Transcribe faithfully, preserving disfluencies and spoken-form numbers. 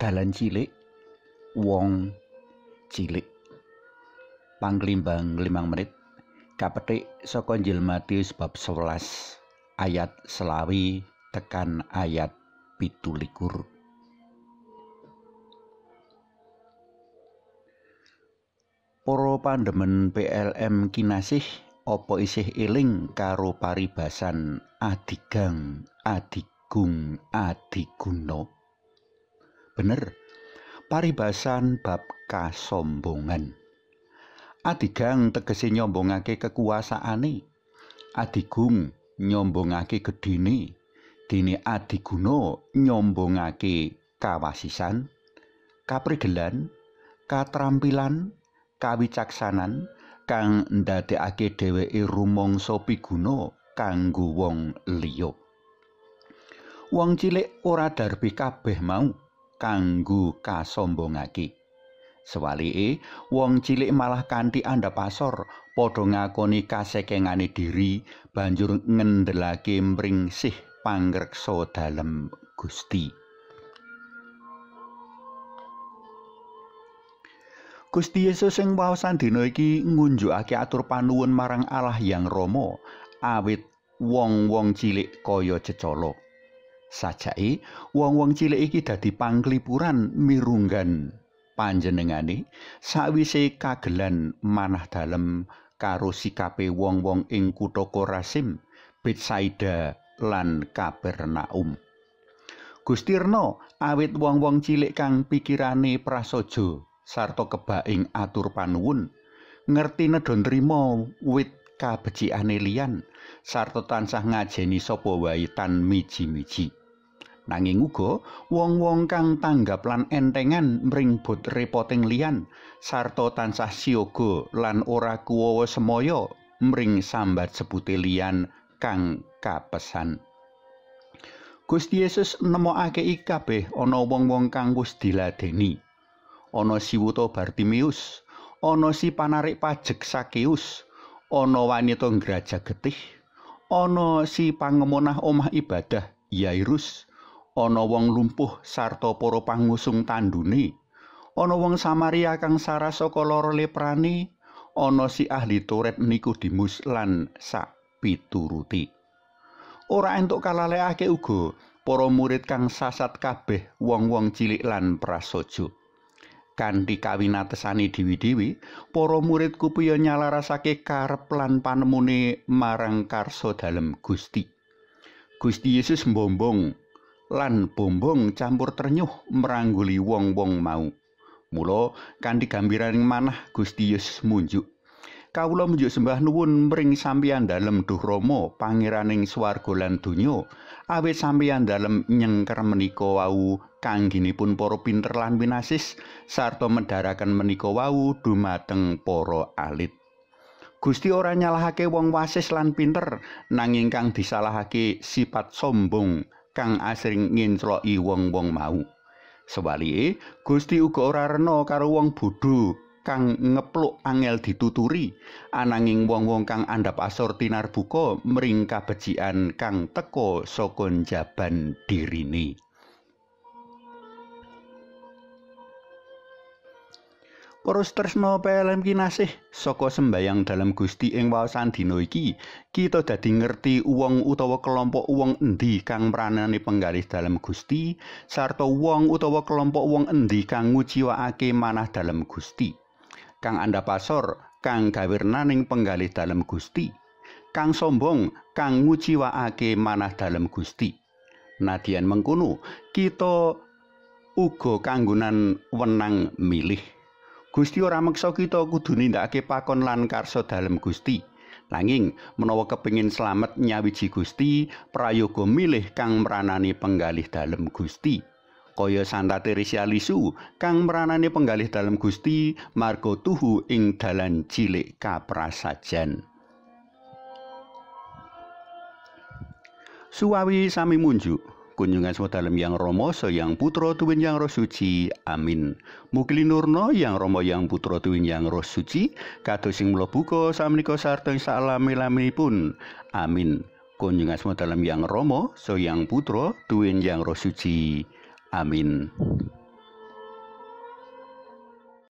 Dalan cilik wong cilik. Panglimbang limang menit kapetik saka Injil Matius bab sewelas ayat selawi tekan ayat pitulikur. Para pandemen P L M kinasih, apa isih eling karo paribasan adigang adigung adiguna? Bener, paribasan bab kasombongan. Adigang tegese nyombongake kekuasaane, adigung nyombongake gedine, dene adiguna nyombongake kawasisan, kaprigelan, katrampilan, kawicaksanan kang ndadekake dheweke rumangsa piguna kanggo wong liya. Wong cilik ora darbi kabeh mau kanggo kasombongake. Sewalike, wong cilik malah kanthi andhapasor padha ngakoni kasekengane diri, banjur ngendelake mringsih pangreksa dalem Gusti. Gusti Yesus sing waosan dina iki ngunjukake atur panuwun marang Allah yang Rama awit wong-wong cilik kaya cecala. Sajake wong-wong cilik iki dadi panglipuran mirunggan panjenengane sawise kagelan manah dalem karo sikape wong-wong ing kutha Korasim, Betsaida lan Kapernaum. Gusti Rna awit wong-wong cilik kang pikirane prasaja sarta kebaing atur panuwun, ngerti nedha nrimo wit kabecikane liyan, sarta tansah ngajeni sapa wae tan miji-miji. Nanging uga wong-wong kang tanggap lan entengan mringbut repoting liyan, sarta tansah siyaga lan ora kuwawa semaya mring sambat sebute liyan kang kapesan. Gusti Yesus nemokake iki kabeh ana wong-wong kang wis diladeni. Ana si wuta Bartimeus, ana si panarik pajek Sakeus, ana wanita ngraja getih, ana si pangemonah omah ibadah Yairus, ana wong lumpuh sarta para pangusung tandune, ana wong Samaria kang sara saka lara leprane, ana si ahli Toret Nikodemus lan sak pituruti. Ora entuk kalalekake uga para murid kang sasat kabeh wong-wong cilik lan prasaja. Kanthi kawinatesane dewi-dewi, para murid kupiya nyalarasake karep lan panemune marang karsa dalem Gusti. Gusti Yesus mbombong lan bombong campur ternyuh merangguli wong-wong mau. Mula kanthi gambiraning manah Gusti Yesus munjuk, "Kawula munjuk sembah nuwun mring sampeyan dalem Duh Rama, pangeraning swarga lan donya, awit sampeyan dalem nyengker menika wau kangginipun para pinter lan winasis, sarta medharaken menika wau dumateng para alit." Gusti ora nyalahake wong wasis lan pinter, nanging kang disalahake sipat sombong kang asring ngincloki wong-wong mau. Sewalike, Gusti uga ora rena karo wong bodho kang ngepluk angel dituturi, ananging wong-wong kang andhap asor tinarbuka mring kabecikan kang teka saka njaban dirine. Para tresna P L M kinasih, saka sembayang dalam Gusti ing waosan dina iki, kita dadi ngerti wong utawa kelompok wong endi kang pranane penggalih dalam Gusti, sarta wong utawa kelompok wong endi kang nguciwakake manah dalam Gusti, kang andhapasor kang gawirnaning penggalih dalam Gusti, kang sombong kang nguciwakake manah dalam Gusti. Nadyan mengkono, kita uga kanggunan wenang milih. Gusti ora meksa kita kudu nindakake pakon lan karsa dalem Gusti. Nanging menawa kepengin slamet nyawiji Gusti, prayoga milih kang mranani penggalih dalem Gusti. Kaya Santa Teresa Lisu kang mranani penggalih dalem Gusti marga tuhu ing dalan cilik kaprasajan. Suwawi sami munjuk. Kunjungan semua dalam yang Rama, yang Putra, tuwin yang Roh Suci. Amin. Mugi linurna yang Rama, yang Putra, tuwin yang Roh Suci, kados sing mula buka samenika sarta ing salami-laminipun. Amin. Kunjungan semua dalam yang Rama, yang Putra, tuwin yang Roh Suci. Amin.